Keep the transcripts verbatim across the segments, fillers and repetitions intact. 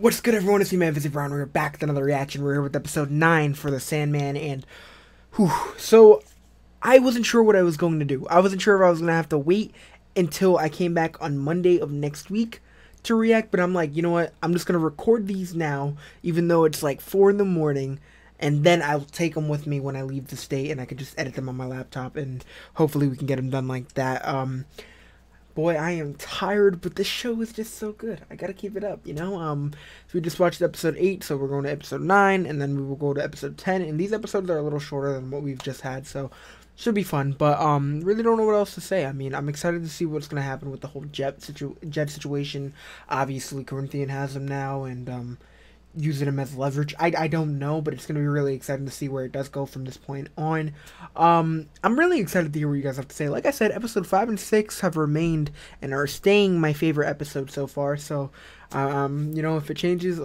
What's good, everyone? It's me, man, Bizzy Brown. We're back with another reaction. We're here with episode nine for The Sandman, and whew, so I wasn't sure what I was going to do. I wasn't sure if I was going to have to wait until I came back on Monday of next week to react, but I'm like, you know what? I'm just going to record these now, even though it's like four in the morning, and then I'll take them with me when I leave the state, and I can just edit them on my laptop, and hopefully we can get them done like that. Um, boy, I am tired, but this show is just so good. I gotta keep it up, you know? Um, so we just watched episode eight, so we're going to episode nine, and then we will go to episode ten, and these episodes are a little shorter than what we've just had, so should be fun, but um, really don't know what else to say. I mean, I'm excited to see what's gonna happen with the whole Jed, situ Jed situation. Obviously, Corinthian has him now, and um, using him as leverage. I, I don't know, but it's gonna be really exciting to see where it does go from this point on. Um, I'm really excited to hear what you guys have to say. Like I said, episode five and six have remained and are staying my favorite episode so far. So, um, you know, if it changes,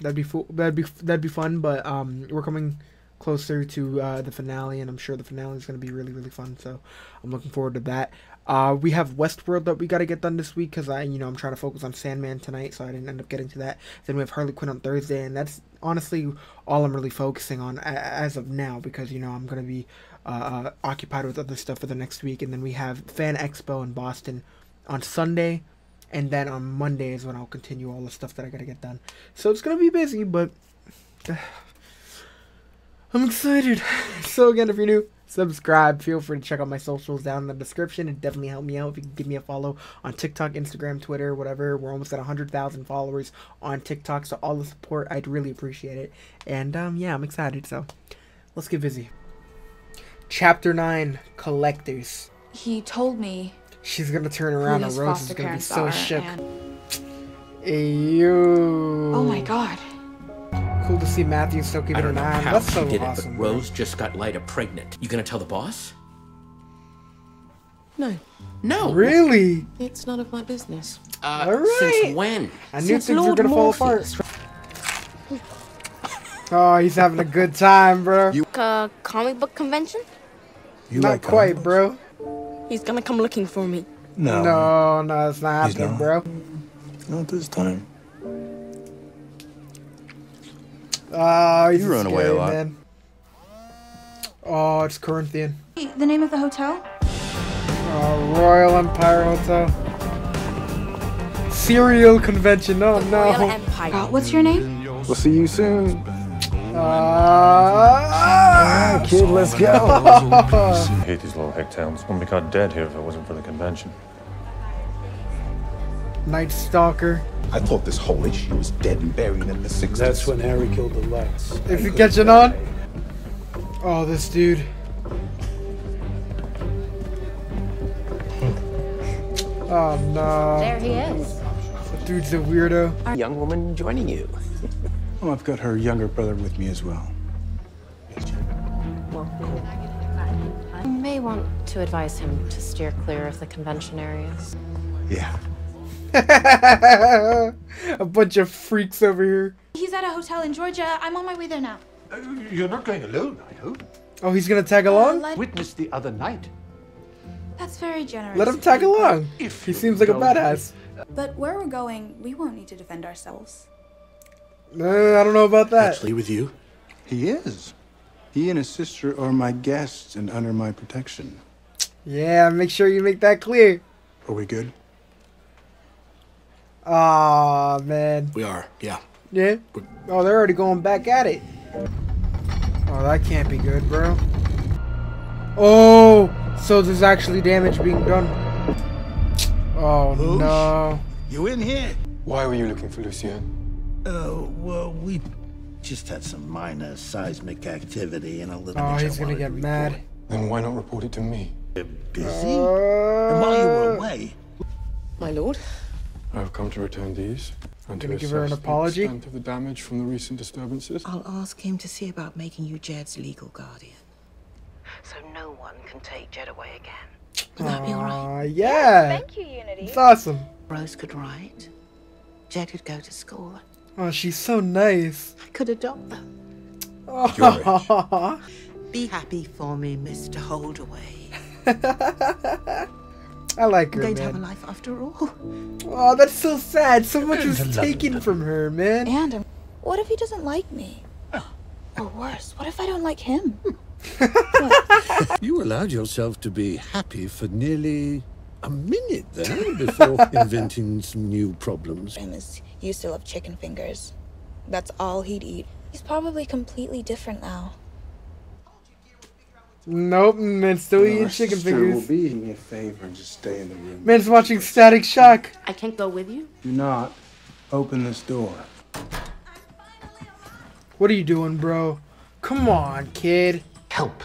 that'd be fu that'd be that'd be fun. But um, we're coming closer to uh, the finale, and I'm sure the finale is gonna be really really fun. So, I'm looking forward to that. Uh, we have Westworld that we gotta get done this week, because I, you know, I'm trying to focus on Sandman tonight, so I didn't end up getting to that. Then we have Harley Quinn on Thursday, and that's honestly all I'm really focusing on as of now, because, you know, I'm gonna be uh, occupied with other stuff for the next week. And then we have Fan Expo in Boston on Sunday, and then on Monday is when I'll continue all the stuff that I gotta get done. So it's gonna be busy, but uh, I'm excited. So again, if you're new, subscribe. Feel free to check out my socials down in the description. It definitely helped me out if you can give me a follow on TikTok, Instagram, Twitter, whatever. We're almost at one hundred thousand followers on TikTok, so all the support, I'd really appreciate it. And um, yeah, I'm excited, so let's get busy. Chapter nine, Collectors. He told me she's gonna turn around and Rose is gonna be so shook. Ew. Oh my god. Cool to see Matthew still keeping an eye on. That's so awesome. I don't know how she did it, but Rose just got Lyta pregnant. You gonna tell the boss? No. No. Really? It's none of my business. Uh, All right. Since when? I knew things were gonna fall apart. Oh, he's having a good time, bro. You uh, comic book convention? You not like quite, bro. He's gonna come looking for me. No. No, no, it's not he's happening, not. bro. Not this time. Oh, he's you run away a lot. Man. Oh, it's Corinthian. The name of the hotel? Oh, Royal Empire Hotel. Serial convention. Oh, the no. Royal Empire. Uh, what's your name? We'll see you soon. Uh, ah, kid, let's go. I hate these little hick towns. Wouldn't be caught dead here if it wasn't for the convention. Night Stalker. I thought this whole issue was dead and buried in the sixties. That's when Harry killed the lights. Is he catching on? Oh, this dude. Oh, no. There he is. The dude's a weirdo. Our young woman joining you. Oh, I've got her younger brother with me as well. You may want to advise him to steer clear of the convention areas. Yeah. A bunch of freaks over here. He's at a hotel in Georgia. I'm on my way there now. Uh, you're not going alone, I hope. Oh, he's gonna tag along? Uh, Witnessed the other night. That's very generous. Let him tag along. If he seems like a badass. But where we're going, we won't need to defend ourselves. Uh, I don't know about that. Actually, with you? He is. He and his sister are my guests and under my protection. Yeah, make sure you make that clear. Are we good? Aw, oh, man. We are, yeah. Yeah? Oh, they're already going back at it. Oh, that can't be good, bro. Oh, so there's actually damage being done. Oh, Lush, no. You in here? Why were you looking for Lucien? Oh, well, we just had some minor seismic activity and a little... Oh, he's gonna get mad. Then why not report it to me? You're busy? Uh... And while you were away... My lord? I've come to return these and to give her an apology the extent of the damage from the recent disturbances. I'll ask him to see about making you Jed's legal guardian, so no one can take Jed away again. Would uh, that be all right? Yeah. Thank you, Unity. It's awesome. Rose could write. Jed could go to school. Oh, she's so nice. I could adopt them. Oh. Be happy for me, Mister Holdaway. I like her, They'd man. have a life after all. Oh, that's so sad. So much was taken from her, man. And um, what if he doesn't like me? Or worse, what if I don't like him? You allowed yourself to be happy for nearly a minute there before inventing some new problems. Famous. You still have chicken fingers. That's all he'd eat. He's probably completely different now. Nope, man, still eating chicken fingers. Will be in your favor and just stay in the room. Man's watching Static Shock. I can't go with you. Do not open this door. What are you doing, bro? Come on, kid. Help.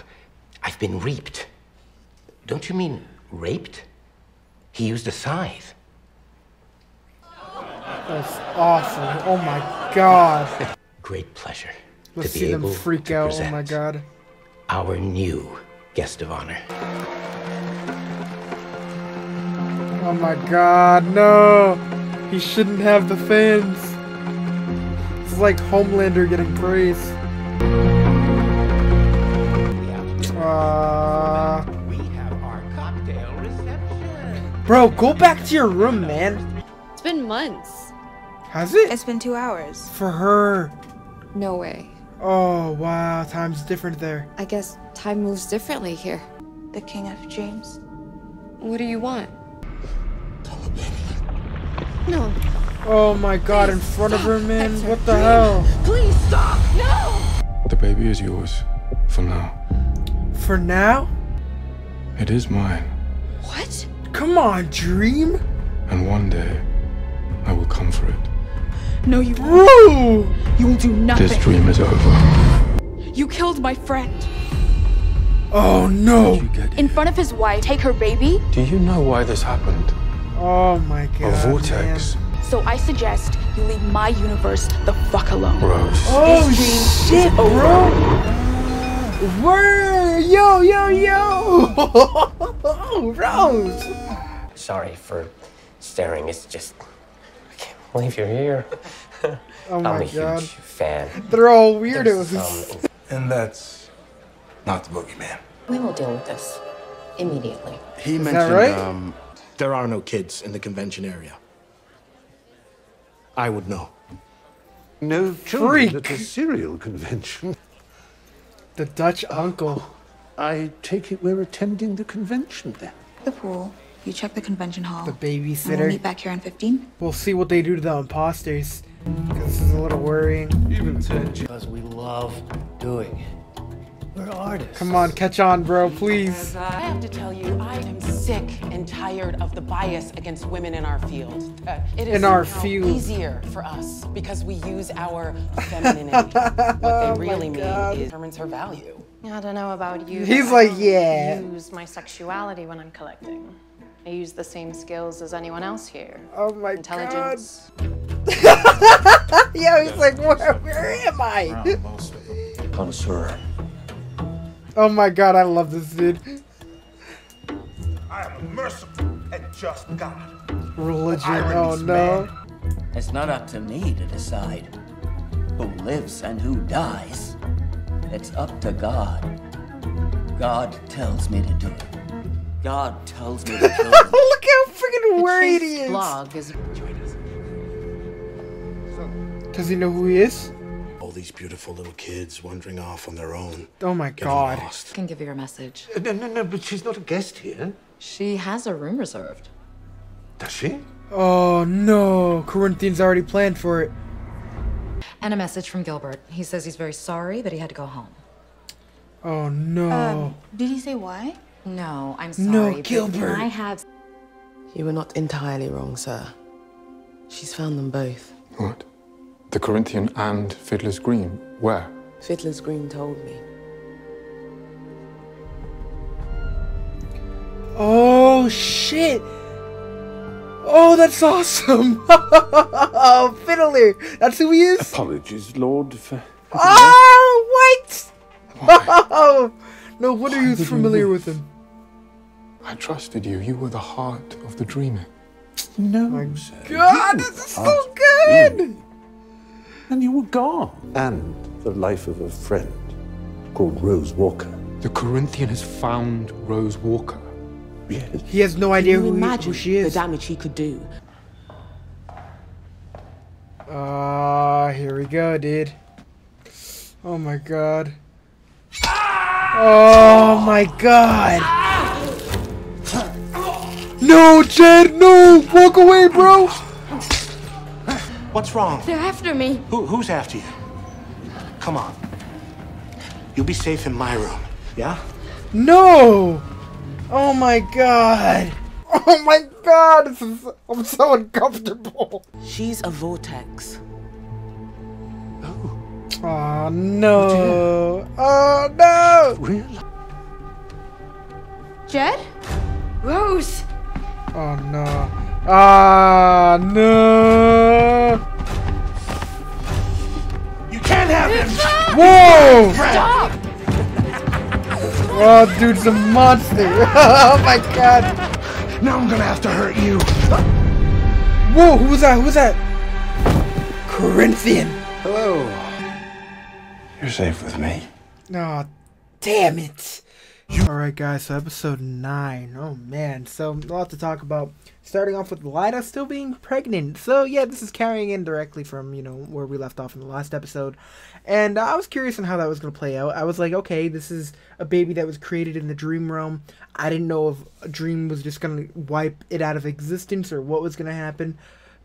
I've been reaped. Don't you mean raped? He used a scythe. That's awesome. Oh my god. Great pleasure. Let's to be see able them freak to out. Oh my god. Our new guest of honor. Oh my god, no. He shouldn't have the fins. It's like Homelander getting praised. Uh, we have our cocktail reception. Bro, go back to your room, man. It's been months. Has it? It's been two hours. For her. No way. Oh, wow. Time's different there. I guess time moves differently here. The king of dreams. What do you want? No. Oh my god, please in front stop. of her, man. Hector, what the please, hell? Please stop. No! The baby is yours. For now. For now? It is mine. What? Come on, dream. And one day, I will come for it. No, you won't. You will do nothing. This dream is over. You killed my friend. Oh no! In front of his wife, take her baby. Do you know why this happened? Oh my god. A vortex. Man. So I suggest you leave my universe the fuck alone. Rose. Oh this dream shit, is over. bro. Word. Yo, yo, yo. Rose. Sorry for staring. It's just. I can't believe you're here. Oh my I'm a God. huge fan. They're all weirdos. Um, and that's not the boogeyman. We will deal with this immediately. He Is mentioned right? um, there are no kids in the convention area. I would know. No children Freak. at a serial convention. The Dutch uncle. I take it we're attending the convention then. The pool. You check the convention hall. The babysitter. We'll meet back here in fifteen. We'll see what they do to the imposters. This is a little worrying. Even because we love doing it. We're artists. Come on, catch on, bro, please. I have to tell you, I am sick and tired of the bias against women in our field. Uh, it is in our field. easier for us because we use our femininity. What they really oh mean God. is determines her value. I don't know about you. He's like, yeah. I use my sexuality when I'm collecting. I use the same skills as anyone else here. Oh my Intelligence. god. Yeah, he's like, where, where am I? Connoisseur. Oh my god, I love this dude. I am a merciful and just God. Religion, oh no. Man. It's not up to me to decide who lives and who dies. It's up to God. God tells me to do it. God tells me to kill him. Look how freaking worried he is. Blog is Does he know who he is? All these beautiful little kids wandering off on their own. Oh my god. Lost. I can give you a message. No, no, no, but she's not a guest here. She has a room reserved. Does she? Oh no, Corinthian's already planned for it. And a message from Gilbert. He says he's very sorry, but he had to go home. Oh no. Um, did he say why? No, I'm sorry. No, Gilbert. I have. You were not entirely wrong, sir. She's found them both. What? The Corinthian and Fiddler's Green? Where? Fiddler's Green told me. Oh, shit. Oh, that's awesome. Oh, Fiddler. That's who he is? Apologies, Lord. For... Oh, what? Oh, no wonder you're familiar with him. I trusted you. You were the heart of the dreamer. No, my God, this is so good. You. And you were gone. And the life of a friend called Rose Walker. The Corinthian has found Rose Walker. He has no idea who, he, who she is. The damage he could do. Ah, uh, here we go, dude. Oh my god. Oh my god. No, Jed, no! Walk away, bro! What's wrong? They're after me. Who, who's after you? Come on. You'll be safe in my room, yeah? No! Oh my god! Oh my god! This is, I'm so uncomfortable. She's a vortex. Oh. Oh no! Oh no! Really? Jed? Rose! Oh no! Ah no! You can't have him! Stop. Whoa! Stop! Oh, dude's a monster! Oh my god! Now I'm gonna have to hurt you! Whoa! Who was that? Who was that? Corinthian. Hello. You're safe with me. Oh, damn it! Alright guys, so episode nine. Oh man, so a lot to talk about. Starting off with Lyta still being pregnant. So yeah, this is carrying in directly from, you know, where we left off in the last episode. And I was curious on how that was going to play out. I was like, okay, this is a baby that was created in the dream realm. I didn't know if a dream was just going to wipe it out of existence or what was going to happen.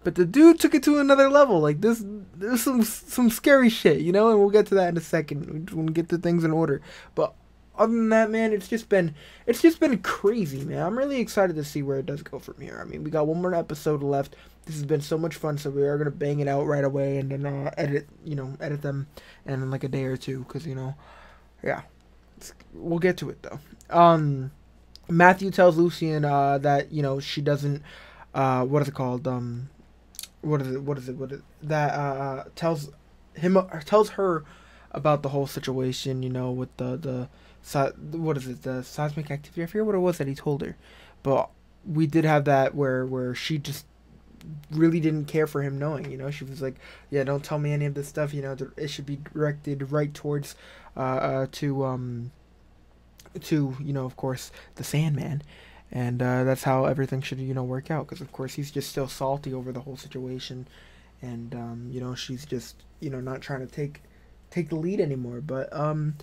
But the dude took it to another level. Like, this, there's some, some scary shit, you know? And we'll get to that in a second. We'll get the things in order. But other than that, man, it's just been it's just been crazy, man. I'm really excited to see where it does go from here. I mean, we got one more episode left. This has been so much fun, so we are gonna bang it out right away and then uh, edit, you know, edit them in like a day or two, cause you know, yeah, it's, we'll get to it though. Um, Matthew tells Lucien uh, that you know she doesn't, uh, what is it called? Um, what is it? What is it? What is it? That uh, tells him uh, tells her about the whole situation, you know, with the the. So, what is it? The seismic activity? I forget what it was that he told her, but we did have that where where she just really didn't care for him knowing. You know, she was like, "Yeah, don't tell me any of this stuff. You know, it should be directed right towards, uh, uh to um, to you know, of course, the Sandman, and uh, that's how everything should you know work out. Because of course, he's just still salty over the whole situation, and um, you know, she's just you know not trying to take take the lead anymore. But um.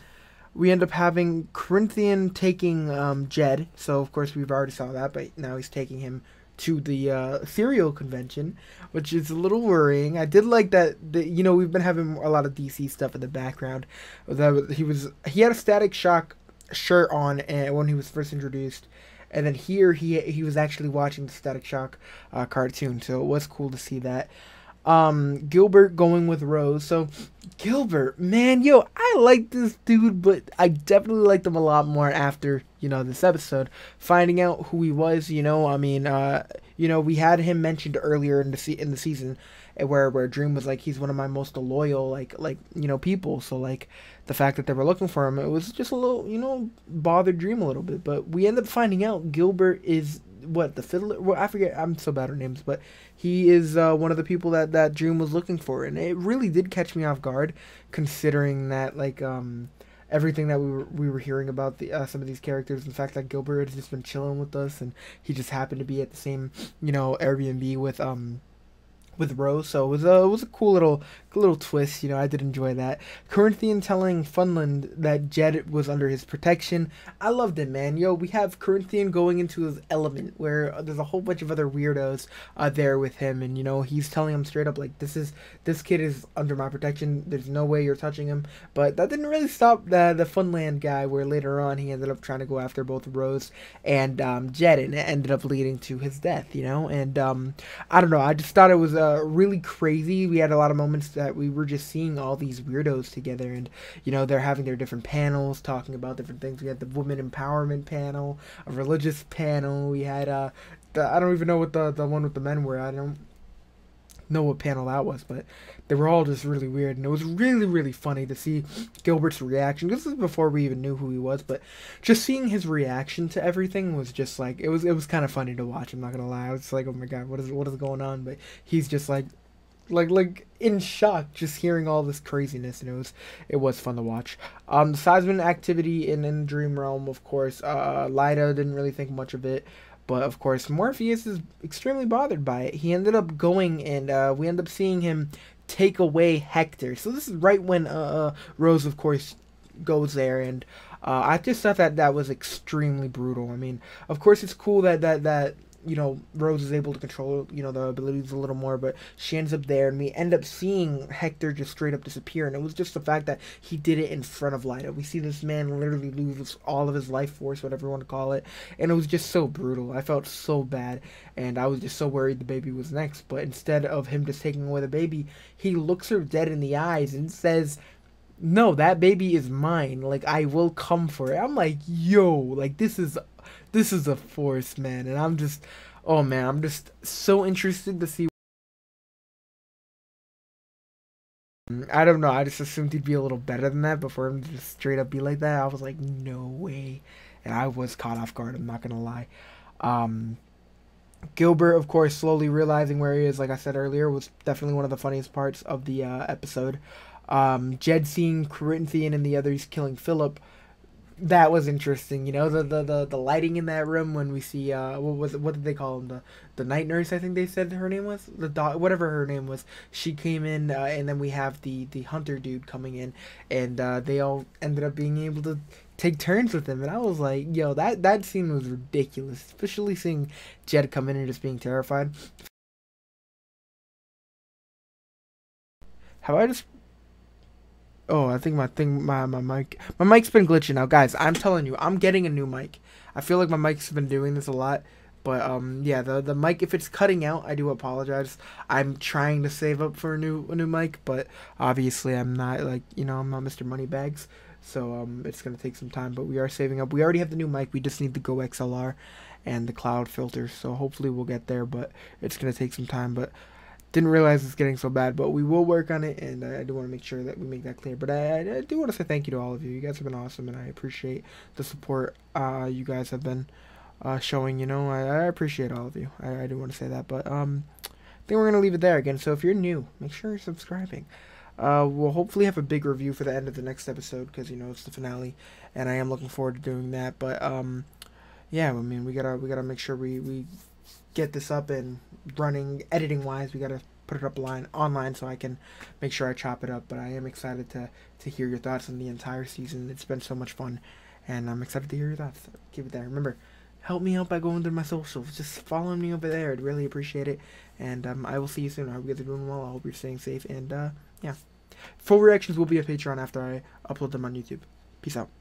We end up having Corinthian taking um, Jed, so of course we've already saw that, but now he's taking him to the uh, serial convention, which is a little worrying. I did like that, the, you know, we've been having a lot of D C stuff in the background. That he was he had a Static Shock shirt on and when he was first introduced, and then here he he was actually watching the Static Shock uh, cartoon, so it was cool to see that. Um, Gilbert going with Rose. So, Gilbert, man, yo, I like this dude, but I definitely liked him a lot more after, you know, this episode. Finding out who he was, you know, I mean, uh, you know, we had him mentioned earlier in the se in the season where, where Dream was like, he's one of my most loyal, like, like, you know, people. So, like, the fact that they were looking for him, it was just a little, you know, bothered Dream a little bit. But we end up finding out Gilbert is... what the fiddler? Well, I forget. I'm so bad at names, but he is uh, one of the people that that Dream was looking for, and it really did catch me off guard, considering that like um everything that we were we were hearing about the uh, some of these characters. The fact that Gilbert has just been chilling with us, and he just happened to be at the same you know Airbnb with um with Rose, so it was a it was a cool little little twist. You know, I did enjoy that. Corinthian telling Funland that Jed was under his protection. I loved it, man. Yo, we have Corinthian going into his element, where there's a whole bunch of other weirdos uh, there with him, and you know he's telling him straight up like, this is this kid is under my protection. There's no way you're touching him. But that didn't really stop the the Funland guy, where later on he ended up trying to go after both Rose and um, Jed, and it ended up leading to his death. You know, and um, I don't know. I just thought it was a uh, Uh, really crazy. We had a lot of moments that we were just seeing all these weirdos together, and you know they're having their different panels talking about different things. We had the women empowerment panel, a religious panel. We had uh, the, I don't even know what the the one with the men were. I don't know what panel that was, but they were all just really weird, and it was really really funny to see Gilbert's reaction. This is before we even knew who he was, but just seeing his reaction to everything was just like, it was it was kind of funny to watch. I'm not gonna lie, I was like, oh my god, what is what is going on? But he's just like like like in shock just hearing all this craziness, and it was it was fun to watch. Um, seismic activity in in the dream realm, of course. Uh, Lyta didn't really think much of it, but of course Morpheus is extremely bothered by it. He ended up going, and uh, we end up seeing him take away Hector. So this is right when uh, Rose, of course, goes there, and uh, I just thought that that was extremely brutal. I mean, of course, it's cool that that that. you know, Rose is able to control, you know, the abilities a little more, but she ends up there, and we end up seeing Hector just straight up disappear, and it was just the fact that he did it in front of Lyta. We see this man literally lose all of his life force, whatever you want to call it, and it was just so brutal. I felt so bad, and I was just so worried the baby was next, but instead of him just taking away the baby, he looks her dead in the eyes and says, "No, that baby is mine. Like, I will come for it." I'm like, yo, like, this is This is a force, man, and I'm just, oh man, I'm just so interested to see. I don't know, I just assumed he'd be a little better than that, but for him to just straight up be like that, I was like, no way, and I was caught off guard, I'm not gonna lie. Um, Gilbert, of course, slowly realizing where he is, like I said earlier, was definitely one of the funniest parts of the uh, episode. Um, Jed seeing Corinthian and the others killing Philip. That was interesting, you know, the, the the the lighting in that room when we see uh what was what did they call him, the the night nurse, I think they said her name was, the dog, whatever her name was, she came in, uh, and then we have the the hunter dude coming in, and uh, they all ended up being able to take turns with him, and I was like, yo, that that scene was ridiculous, especially seeing Jed come in and just being terrified. How I just. Oh, I think my thing, my, my mic, my mic's been glitching out, guys. I'm telling you, I'm getting a new mic. I feel like my mic's been doing this a lot, but um, yeah, the the mic, if it's cutting out, I do apologize. I'm trying to save up for a new a new mic, but obviously I'm not, like, you know, I'm not Mister Moneybags, so um, it's gonna take some time. But we are saving up. We already have the new mic. We just need the Go X L R and the cloud filter. So hopefully we'll get there, but it's gonna take some time. But didn't realize it's getting so bad, but we will work on it, and I do want to make sure that we make that clear. But I, I do want to say thank you to all of you. You guys have been awesome, and I appreciate the support uh, you guys have been uh, showing. You know, I, I appreciate all of you. I, I do want to say that, but um, I think we're going to leave it there again. So if you're new, make sure you're subscribing. Uh, we'll hopefully have a big review for the end of the next episode, because, you know, it's the finale, and I am looking forward to doing that. But um, yeah, I mean, we gotta we gotta make sure we we. get this up and running editing wise. We gotta put it up line online so I can make sure I chop it up, but I am excited to to hear your thoughts on the entire season. It's been so much fun, and I'm excited to hear your thoughts. Keep it there. Remember, help me out by going to my socials, just follow me over there, I'd really appreciate it. And um I will see you soon. I hope you guys are doing well. I hope you're staying safe, and uh yeah, full reactions will be on Patreon after I upload them on YouTube. Peace out.